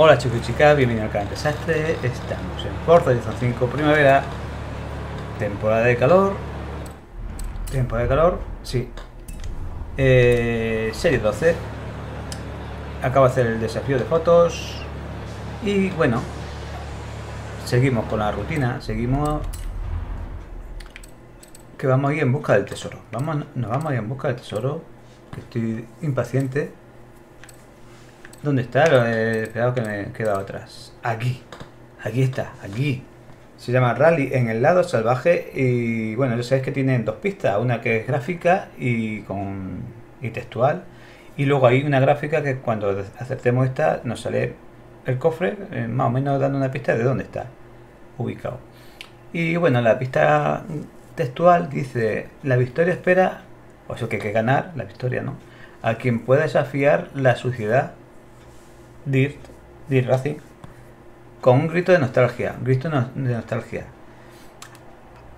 Hola chicos y chicas, bienvenidos al canal Desastre. Estamos en Forza Horizon 5 Primavera. Temporada de calor. Sí. Serie 12. Acabo de hacer el desafío de fotos. Y bueno, seguimos con la rutina. Seguimos. Que vamos a ir en busca del tesoro. Nos vamos a ir en busca del tesoro. Que estoy impaciente. ¿Dónde está? Cuidado que me he quedado atrás. Aquí. Aquí está. Aquí. Se llama Rally en el lado salvaje. Y bueno, ya sabéis que tienen dos pistas. Una que es gráfica y textual. Y luego hay una gráfica que cuando acertemos esta nos sale el cofre. Más o menos dando una pista de dónde está ubicado. Y bueno, la pista textual dice: la victoria espera. O sea que hay que ganar la victoria, ¿no? A quien pueda desafiar la suciedad. Dirt Racing, con un grito de nostalgia,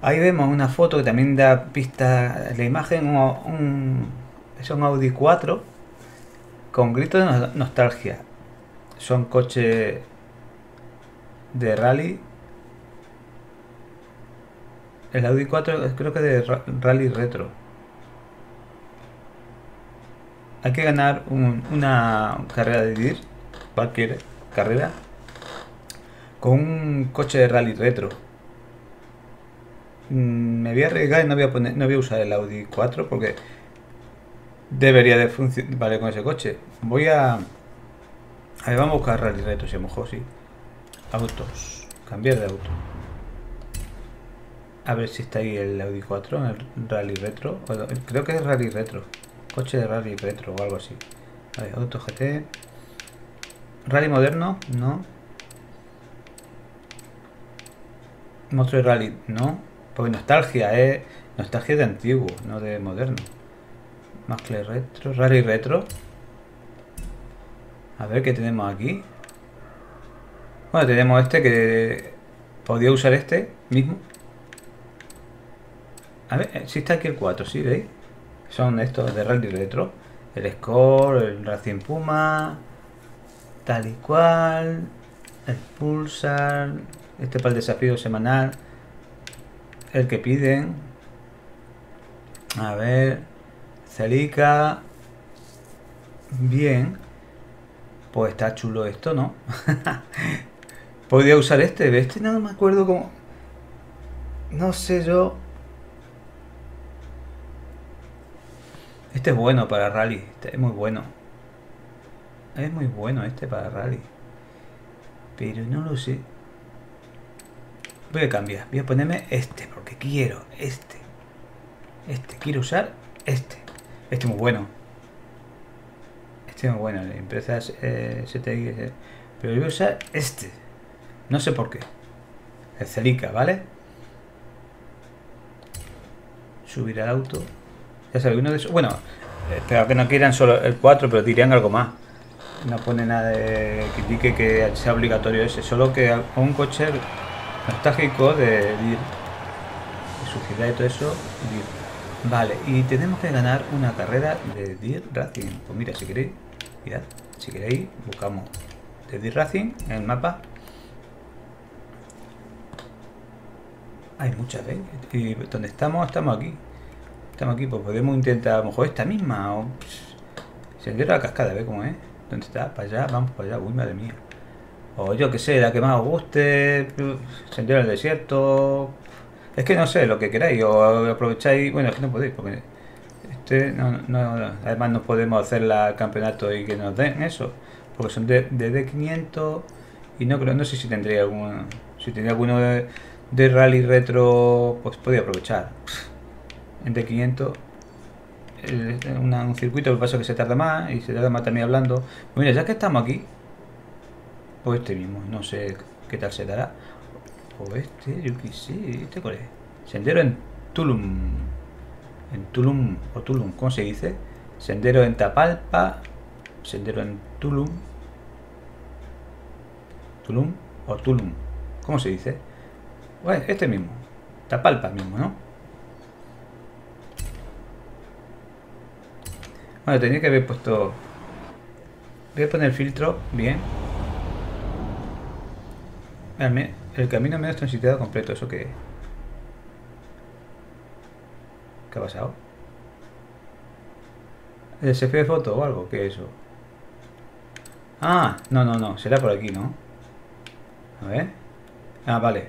Ahí vemos una foto que también da pista la imagen, es un Audi 4 con grito de nostalgia. Son coches de rally. El Audi 4 creo que de rally retro. Hay que ganar una carrera de Dirt, cualquier carrera, con un coche de rally retro. Me voy a arriesgar y no voy a usar el Audi 4 porque debería de funcionar con ese coche. Voy a... A ver, vamos a buscar rally retro, si a lo mejor sí. Autos, cambiar de auto. A ver si está ahí el Audi 4, el rally retro. Creo que es rally retro, coche de rally retro o algo así. A ver, auto GT. Rally moderno, no. Monstruo de rally, no. Porque nostalgia es. Nostalgia de antiguo, no de moderno. Máscle retro, rally retro. A ver qué tenemos aquí. Bueno, tenemos este que. Podía usar este mismo. A ver, si está aquí el 4, ¿sí? ¿Veis? Son estos de rally retro. El Score, el Racing Puma. Tal y cual, el pulsar, este para el desafío semanal, el que piden, a ver, Celica, bien, pues está chulo esto, ¿no? Podría usar este no me acuerdo cómo, no sé yo, este es bueno para rally, este es muy bueno. Es muy bueno este para rally. Pero no lo sé. Voy a cambiar. Voy a ponerme este. Porque quiero este. Quiero usar este. Este es muy bueno. Este es muy bueno. La empresa CTI. Pero yo voy a usar este. No sé por qué. El Celica, ¿vale? Subir al auto. Ya sabéis, uno de esos. Bueno, espero que no quieran solo el 4, pero dirían algo más. No pone nada de que indique que sea obligatorio ese, solo que a un coche nostálgico de suciedad y todo eso. Vale, y tenemos que ganar una carrera de Dirt Racing. Pues mira, si queréis, mirad, si queréis, buscamos de Dirt Racing en el mapa. Hay muchas, ¿veis? Y donde estamos, estamos aquí, pues podemos intentar a lo mejor esta misma o sendero a la cascada, ¿veis cómo es? ¿Dónde está? Para allá, vamos para allá. Uy, madre mía. O yo que sé, la que más os guste. Sendero al desierto. Es que no sé, lo que queráis. O aprovecháis. Bueno, es que no podéis. Porque no. Además no podemos hacer la campeonato y que nos den eso. Porque son de 500. Y no creo, no sé si tendría alguno. Si tenía alguno de rally retro, pues podía aprovechar. En D500. Un circuito, lo que pasa es que se tarda más y se tarda más también hablando. Mira, ya que estamos aquí, pues este mismo, no sé qué tal se dará. O este, yo qué sé, este cuál es. Sendero en Tulum. ¿Cómo se dice? Sendero en Tapalpa. Sendero en Tulum. ¿Cómo se dice? Bueno, este mismo. Tapalpa mismo, ¿no? Bueno, tenía que haber puesto... Voy a poner filtro, bien. El camino menos transitado completo, ¿eso qué? ¿Qué ha pasado? ¿El desafío de foto o algo? ¿Qué es eso? Ah, no, no, no, será por aquí, ¿no? A ver. Ah, vale.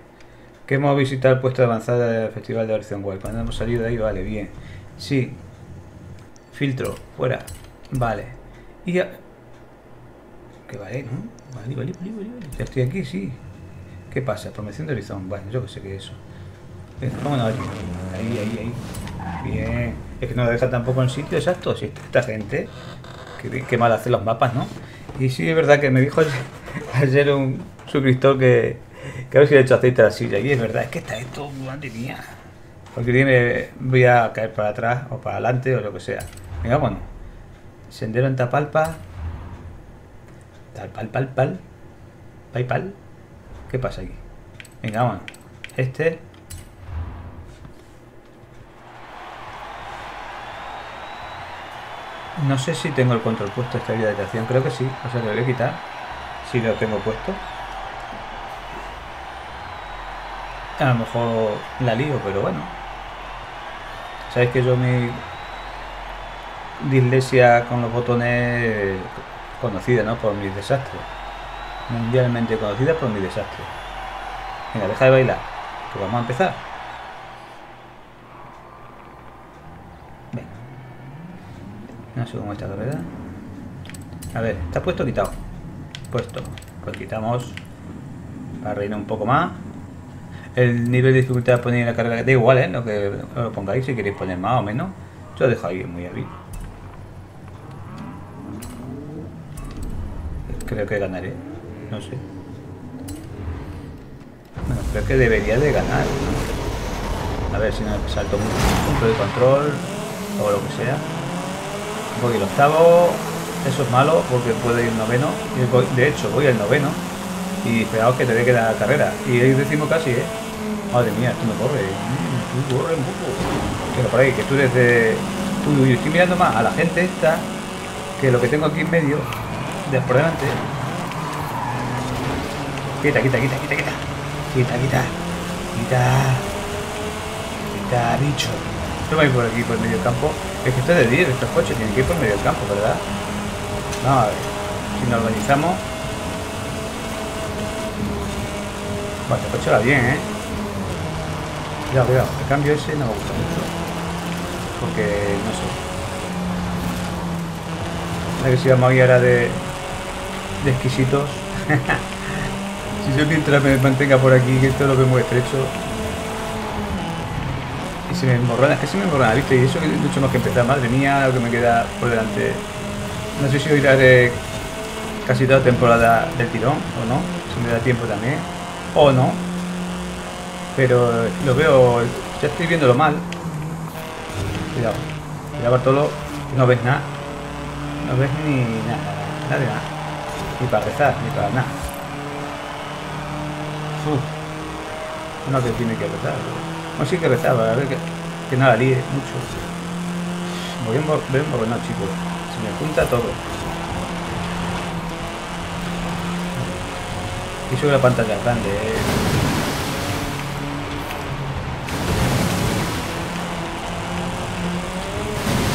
Que hemos visitado el puesto de avanzada del Festival de Horizon Wilds. Cuando hemos salido de ahí, vale, bien. Sí. Filtro, fuera. Vale. Y ya... Que vale, ¿no? Vale. Ya estoy aquí, sí. ¿Qué pasa? Promoción de Horizon. Vale, yo que sé qué es eso. Vámonos aquí. Ahí. Bien. Es que no lo deja tampoco en sitio exacto. Si esta gente... Qué mal hace los mapas, ¿no? Y sí, es verdad que me dijo ayer un suscriptor que a ver si le he hecho aceite a la silla. Y es verdad, es que está esto, madre mía. Porque dime, voy a caer para atrás o para adelante o lo que sea. Venga, bueno. Sendero en Tapalpa. Paypal. ¿Qué pasa aquí? Venga, bueno. Este. No sé si tengo el control puesto esta habitación, creo que sí, o sea que lo voy a quitar si lo tengo puesto. A lo mejor la lío, pero bueno. Sabéis que yo mi dislexia con los botones conocida, ¿no? Por mis desastres. Mundialmente conocida por mis desastres. Venga, deja de bailar, que vamos a empezar. No sé cómo está la verdad. A ver, ¿está puesto o quitado? Puesto. Pues quitamos. Para reinar un poco más. El nivel de dificultad de poner en la carga. Da igual, ¿eh? Lo que lo pongáis. Si queréis poner más o menos. Yo lo dejo ahí muy abierto. Creo que ganaré. No sé. Bueno, creo que debería de ganar. A ver si no me salto un punto de control. O lo que sea. Voy al octavo, eso es malo porque puedo ir al noveno, de hecho voy al noveno y esperaos que te dé que la carrera, y el décimo casi, ¿eh? Madre mía, esto no corre, corre un poco, pero por ahí, que tú desde... Uy, estoy mirando más a la gente esta, que lo que tengo aquí en medio, de por delante. Quita, bicho. Yo me voy por aquí, por el medio campo. Es que esto es de 10, estos coches tienen que ir por medio del campo, ¿verdad? Vamos a ver. Si nos organizamos. Bueno, este coche va bien, ¿eh? Cuidado, cuidado. El cambio ese no me gusta mucho. Porque, no sé. A ver si vamos a ir ahora de exquisitos. Si yo mientras me mantenga por aquí, que esto lo veo muy estrecho. Y se me emborrona, es que se me emborrona, ¿viste? Y eso que mucho más que empezar, madre mía, lo que me queda por delante. No sé si voy a ir casi toda temporada del tirón o no, si me da tiempo también, o no. Pero lo veo, ya estoy viéndolo mal. Cuidado, cuidado Bartolo, no ves nada. No ves ni nada, nada de nada. Ni para rezar, ni para nada. Uf, no te tiene que rezar, ¿no? No sé qué rezaba, a ver que no la líe mucho. Voy a ver, no, chicos. Se me junta todo. Y sobre la pantalla grande,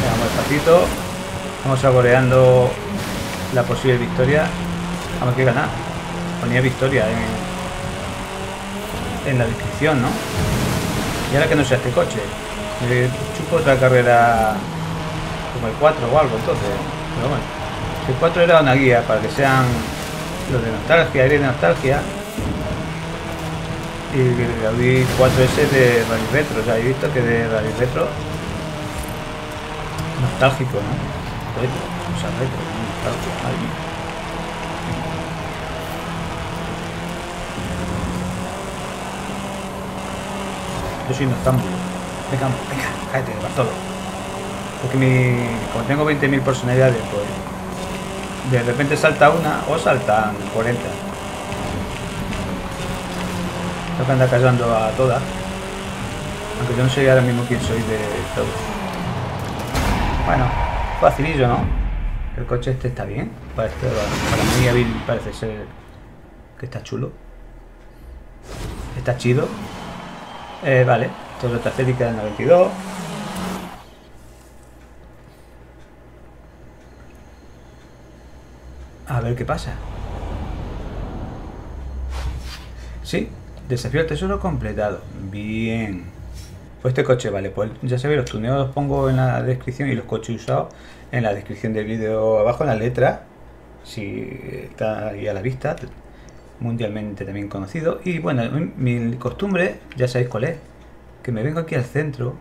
Vamos despacito. Vamos saboreando la posible victoria. Vamos que ganar. Ponía victoria en la descripción, ¿no? Y ahora que no sea este coche, me chupo otra carrera como el 4 o algo, entonces, pero bueno. El 4 era una guía para que sean los de nostalgia, aire de nostalgia. Y el Audi 4S de Rally Retro, ya he visto que de Rally Retro. Nostálgico, ¿no? Retro, o sea, retro, nostálgico, madre mía. Yo soy noctámbulo. Venga, cállate, Bartolo. Porque como tengo 20.000 personalidades, pues de repente salta una o saltan 40. Tengo que andar callando a todas. Aunque yo no sé ahora mismo quién soy de todos. Bueno, facilillo, ¿no? El coche este está bien. Para mí, Bill parece ser que está chulo. está chido. Vale, Toyota Celica del 92. A ver qué pasa. Sí, desafío al tesoro completado. Bien. Pues este coche, vale, pues ya sabéis, los tuneos los pongo en la descripción y los coches usados en la descripción del vídeo abajo, en la letra. Si está ahí a la vista, mundialmente también conocido. Y bueno, mi costumbre, ya sabéis cuál es, que me vengo aquí al centro,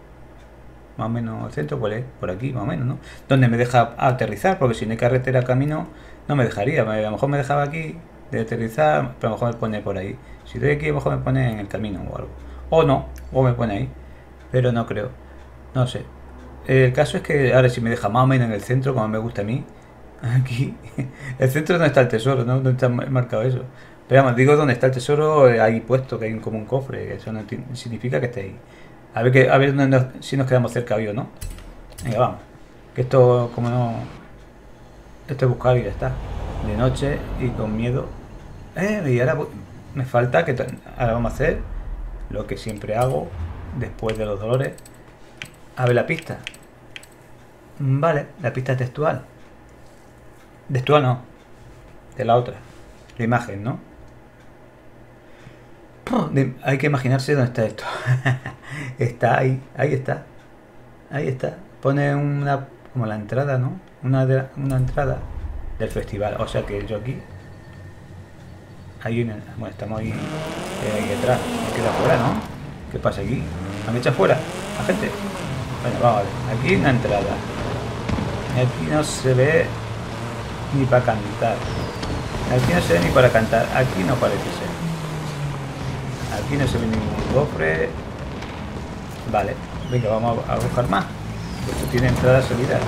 más o menos al centro, cuál es, por aquí más o menos, ¿no? Donde me deja aterrizar, porque si no hay carretera camino, no me dejaría, a lo mejor me dejaba aquí de aterrizar, pero a lo mejor me pone por ahí. Si doy aquí, a lo mejor me pone en el camino o algo, o no, o me pone ahí, pero no creo, no sé. El caso es que ahora si me deja más o menos en el centro, como me gusta a mí, aquí, el centro no está el tesoro, ¿no? No está marcado eso. Pero vamos, digo donde está el tesoro, ahí puesto, que hay como un cofre, eso no significa que esté ahí. A ver, que, a ver si nos quedamos cerca hoy o no. Venga, vamos. Que esto, como no... Esto es buscado y ya está. De noche y con miedo. Y ahora me falta que... Ahora vamos a hacer lo que siempre hago después de los dolores. A ver la pista. Vale, la pista textual. Textual no. De la otra. La imagen, ¿no? Hay que imaginarse dónde está esto. Está ahí, ahí está. Ahí está. Pone una... como la entrada, ¿no? Una entrada del festival. O sea que yo aquí... Hay una... Bueno, estamos ahí... ahí detrás. Me queda fuera, ¿no? ¿Qué pasa aquí? ¿Me echa fuera la gente? Bueno, vamos a ver. Aquí una entrada. Aquí no se ve ni para cantar. Aquí no se ve ni para cantar. Aquí no parece ser. Aquí no se ve ningún cofre. Vale, venga, vamos a buscar más. Esto tiene entrada, salida.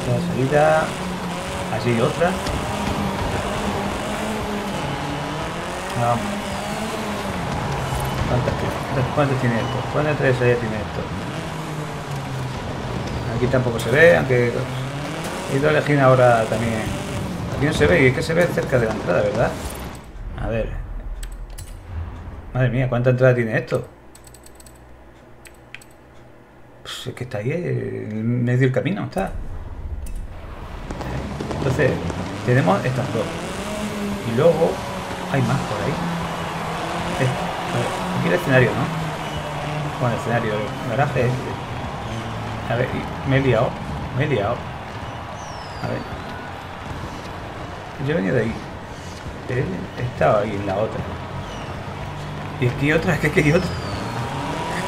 Entrada, salida. Así otra. Vamos. ¿Cuántas tiene esto? ¿Cuántas entradas de salida tiene esto? Aquí tampoco se ve, aunque... He ido a elegir ahora también. Aquí no se ve, y es que se ve cerca de la entrada, ¿verdad? A ver... Madre mía, ¿cuánta entrada tiene esto? Pues es que está ahí, en medio del camino, está. Entonces, tenemos estas dos. Y luego, hay más por ahí. A ver, aquí el escenario, ¿no? Bueno, el escenario, el garaje este. A ver, me he liado, me he liado. A ver. Yo he venido de ahí. He estado ahí en la otra. Y aquí otra, es que aquí otra.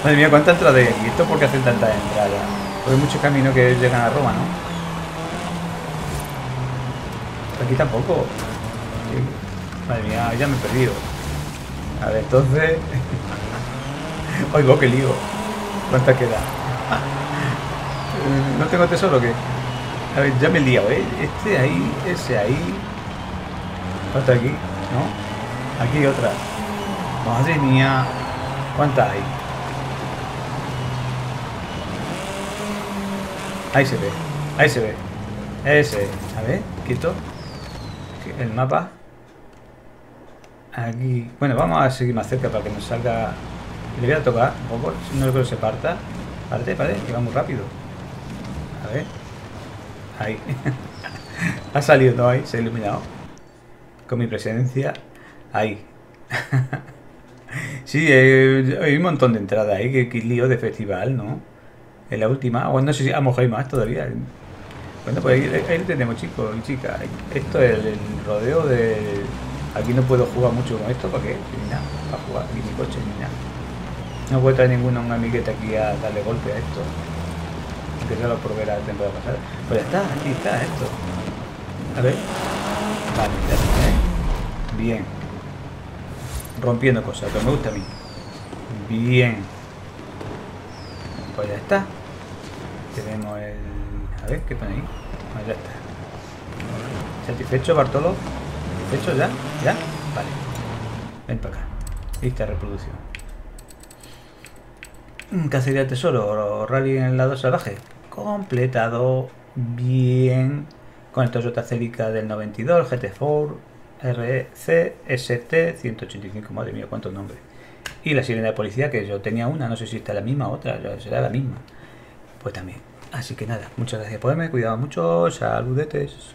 Madre mía, cuánta entrada hay aquí. ¿Esto por qué hacen tantas entradas? Porque hay muchos caminos que llegan a Roma, ¿no? Aquí tampoco. Madre mía, ya me he perdido. A ver, entonces... Oigo, qué lío. ¿Cuánta queda? ¿No tengo tesoro o qué? A ver, ya me he liado, ¿eh? Este ahí, ese ahí... ¿Cuánto aquí? ¿No? Aquí otra. Madre mía, ¿cuántas hay? Ahí se ve, ahí se ve. Ese, a ver, quito el mapa. Aquí, bueno, vamos a seguir más cerca para que nos salga. Le voy a tocar un poco, si no lo creo que se parta. Parte, parte, que va muy rápido. A ver, ahí. Ha salido, ¿no? Ahí, se ha iluminado. Con mi presencia, ahí. Sí, hay un montón de entradas ahí, que lío de festival, ¿no? En la última, bueno, no sé si a lo mejor hay más todavía. Bueno, pues ahí lo tenemos, chicos y chicas. Esto es el rodeo de... Aquí no puedo jugar mucho con esto, ¿para qué? Ni nada, para jugar, ni mi coche, ni nada. No puedo traer ninguna una amigueta aquí a darle golpe a esto. Aunque ya lo probé la temporada pasada. Pues ya está, aquí está esto. A ver. Vale, ya está. Bien. Rompiendo cosas, pero me gusta a mí. Bien. Pues ya está. Tenemos el... A ver, ¿qué pone ahí? Bueno, ya está. ¿Satisfecho, Bartolo? ¿Satisfecho ya? ¿Ya? Vale. Ven para acá. Lista de reproducción. Cacería del tesoro. Rally en el lado salvaje. Completado. Bien. Con el Toyota Celica del 92, el GT4. RCST 185. Madre mía, cuántos nombres. Y la sirena de policía, que yo tenía una, no sé si está la misma o otra, será la misma, pues también. Así que nada, muchas gracias por verme, cuidado mucho, saludetes.